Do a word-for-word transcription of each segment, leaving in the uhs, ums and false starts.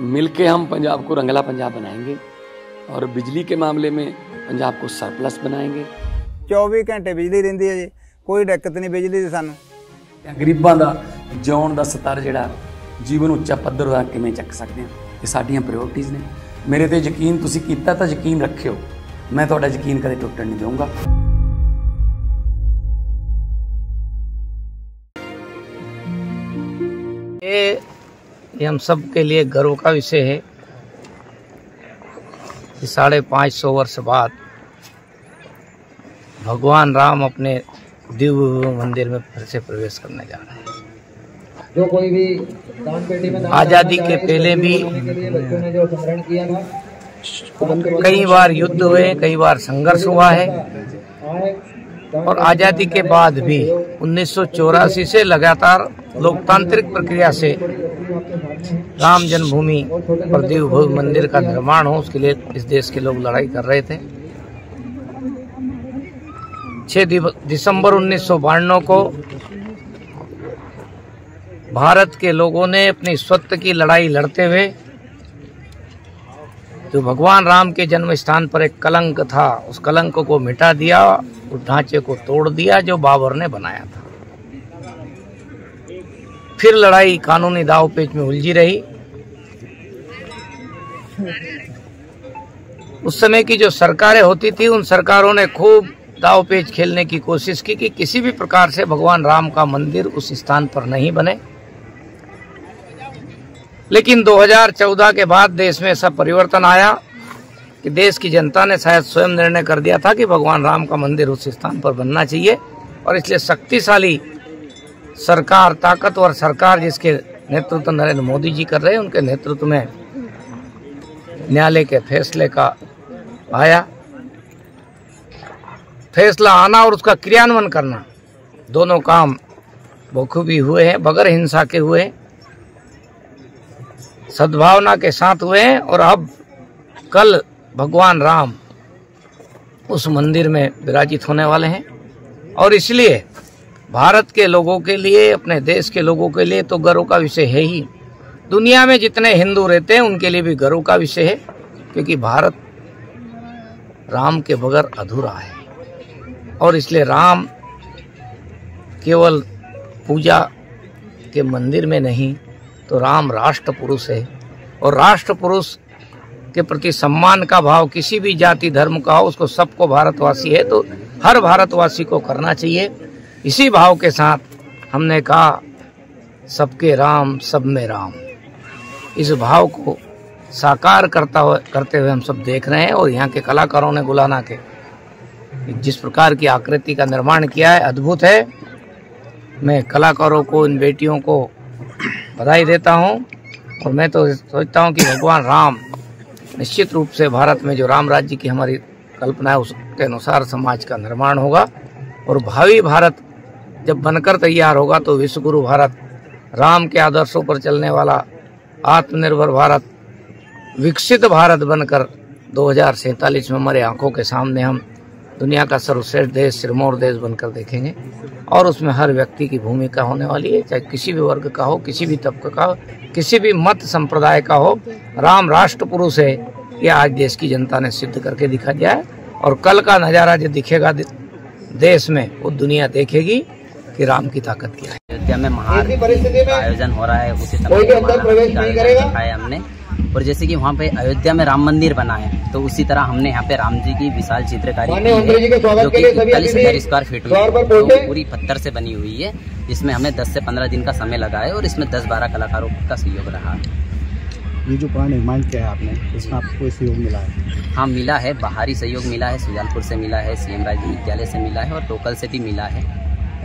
मिलके हम पंजाब को रंगला पंजाब बनाएंगे और बिजली के मामले में पंजाब को सरप्लस बनाएंगे। चौबीस घंटे बिजली रही है जी, कोई दिक्कत नहीं बिजली की। सानू गरीबां दा जीण दा सतर जिहड़ा जीवन उच्चा पद्धर दा किवें चक सकदे हां, ये साडीआं प्रायोरिटीज़ ने। मेरे ते यकीन तुसीं कीता तां यकीन रखियो, मैं तुहाडा यकीन कदे टुटण नहीं दूंगा। ये ये हम सब के लिए गर्व का विषय है कि साढ़े पाँच सौ वर्ष बाद भगवान राम अपने दिव्य मंदिर में फिर से प्रवेश करने जा रहे हैं। जो कोई भी दान पेटी में आज़ादी के पहले भी कई बार युद्ध हुए, कई बार संघर्ष हुआ है और आज़ादी के बाद भी उन्नीस सौ चौरासी से लगातार लोकतांत्रिक प्रक्रिया से राम जन्मभूमि पर दिव्य मंदिर का निर्माण हो, उसके लिए इस देश के लोग लड़ाई कर रहे थे। छह दिसंबर उन्नीस सौ बानवे को भारत के लोगों ने अपनी स्वत्व की लड़ाई लड़ते हुए जो भगवान राम के जन्म स्थान पर एक कलंक था, उस कलंक को मिटा दिया, उस ढांचे को तोड़ दिया जो बाबर ने बनाया था। फिर लड़ाई कानूनी दांवपेच में उलझी रही। उस समय की जो सरकारें होती थी, उन सरकारों ने खूब दांवपेच खेलने की कोशिश की कि किसी भी प्रकार से भगवान राम का मंदिर उस स्थान पर नहीं बने। लेकिन दो हज़ार चौदह के बाद देश में ऐसा परिवर्तन आया कि देश की जनता ने शायद स्वयं निर्णय कर दिया था कि भगवान राम का मंदिर उस स्थान पर बनना चाहिए और इसलिए शक्तिशाली सरकार, ताकतवर सरकार जिसके नेतृत्व नरेंद्र मोदी जी कर रहे हैं, उनके नेतृत्व में न्यायालय के फैसले का आया। फैसला आना और उसका क्रियान्वयन करना दोनों काम बखूबी हुए हैं, बगैर हिंसा के हुए, सद्भावना के साथ हुए हैं। और अब कल भगवान राम उस मंदिर में विराजित होने वाले हैं और इसलिए भारत के लोगों के लिए, अपने देश के लोगों के लिए तो गर्व का विषय है ही। दुनिया में जितने हिंदू रहते हैं उनके लिए भी गर्व का विषय है, क्योंकि भारत राम के बगैर अधूरा है और इसलिए राम केवल पूजा के मंदिर में नहीं, तो राम राष्ट्र पुरुष है और राष्ट्र पुरुष के प्रति सम्मान का भाव, किसी भी जाति धर्म का हो, उसको सबको भारतवासी है तो हर भारतवासी को करना चाहिए। इसी भाव के साथ हमने कहा सबके राम सब में राम, इस भाव को साकार करता हुए करते हुए हम सब देख रहे हैं। और यहाँ के कलाकारों ने गुलाना के जिस प्रकार की आकृति का निर्माण किया है, अद्भुत है। मैं कलाकारों को, इन बेटियों को बधाई देता हूं और मैं तो सोचता हूं कि भगवान राम निश्चित रूप से भारत में जो राम राज्य की हमारी कल्पना है उसके अनुसार समाज का निर्माण होगा और भावी भारत जब बनकर तैयार होगा तो विश्वगुरु भारत, राम के आदर्शों पर चलने वाला आत्मनिर्भर भारत, विकसित भारत बनकर दो हजार सैंतालीस में हमारे आँखों के सामने हम दुनिया का सर्वश्रेष्ठ देश, सिरमौर देश बनकर देखेंगे। और उसमें हर व्यक्ति की भूमिका होने वाली है, चाहे किसी भी वर्ग का हो, किसी भी तबके का हो, किसी भी मत संप्रदाय का हो। राम राष्ट्र पुरुष है, यह आज देश की जनता ने सिद्ध करके दिखा दिया है और कल का नज़ारा जो दिखेगा देश में, वो दुनिया देखेगी कि राम की ताकत क्या है। अयोध्या में महाआरती का आयोजन हो रहा है, उसी समय हमने और जैसे कि वहाँ पे अयोध्या में राम मंदिर बना है तो उसी तरह हमने यहाँ पे राम जी की विशाल चित्रकारी जो कि इकतालीस हजार स्क्वायर फीट में पूरी पत्थर से बनी हुई है, जिसमें हमें दस से पंद्रह दिन का समय लगा है और इसमें दस बारह कलाकारों का सहयोग रहा है। ये जो पूरा निर्माण किया है आपने, इसमें आपको सहयोग मिला है? हाँ मिला है, बाहरी सहयोग मिला है, सुजानपुर से मिला है, सीएम रायजी विद्यालय से मिला है और लोकल से भी मिला है।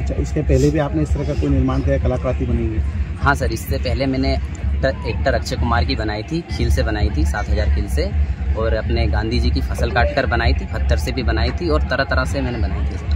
अच्छा, इसके पहले भी आपने इस तरह का कोई निर्माण किया, कलाकृति बनी हुई? हाँ सर, इससे पहले मैंने एक्टर अक्षय कुमार की बनाई थी, खील से बनाई थी, सात हज़ार खील से, और अपने गांधी जी की फसल काटकर बनाई थी, पत्थर से भी बनाई थी और तरह तरह से मैंने बनाई थी।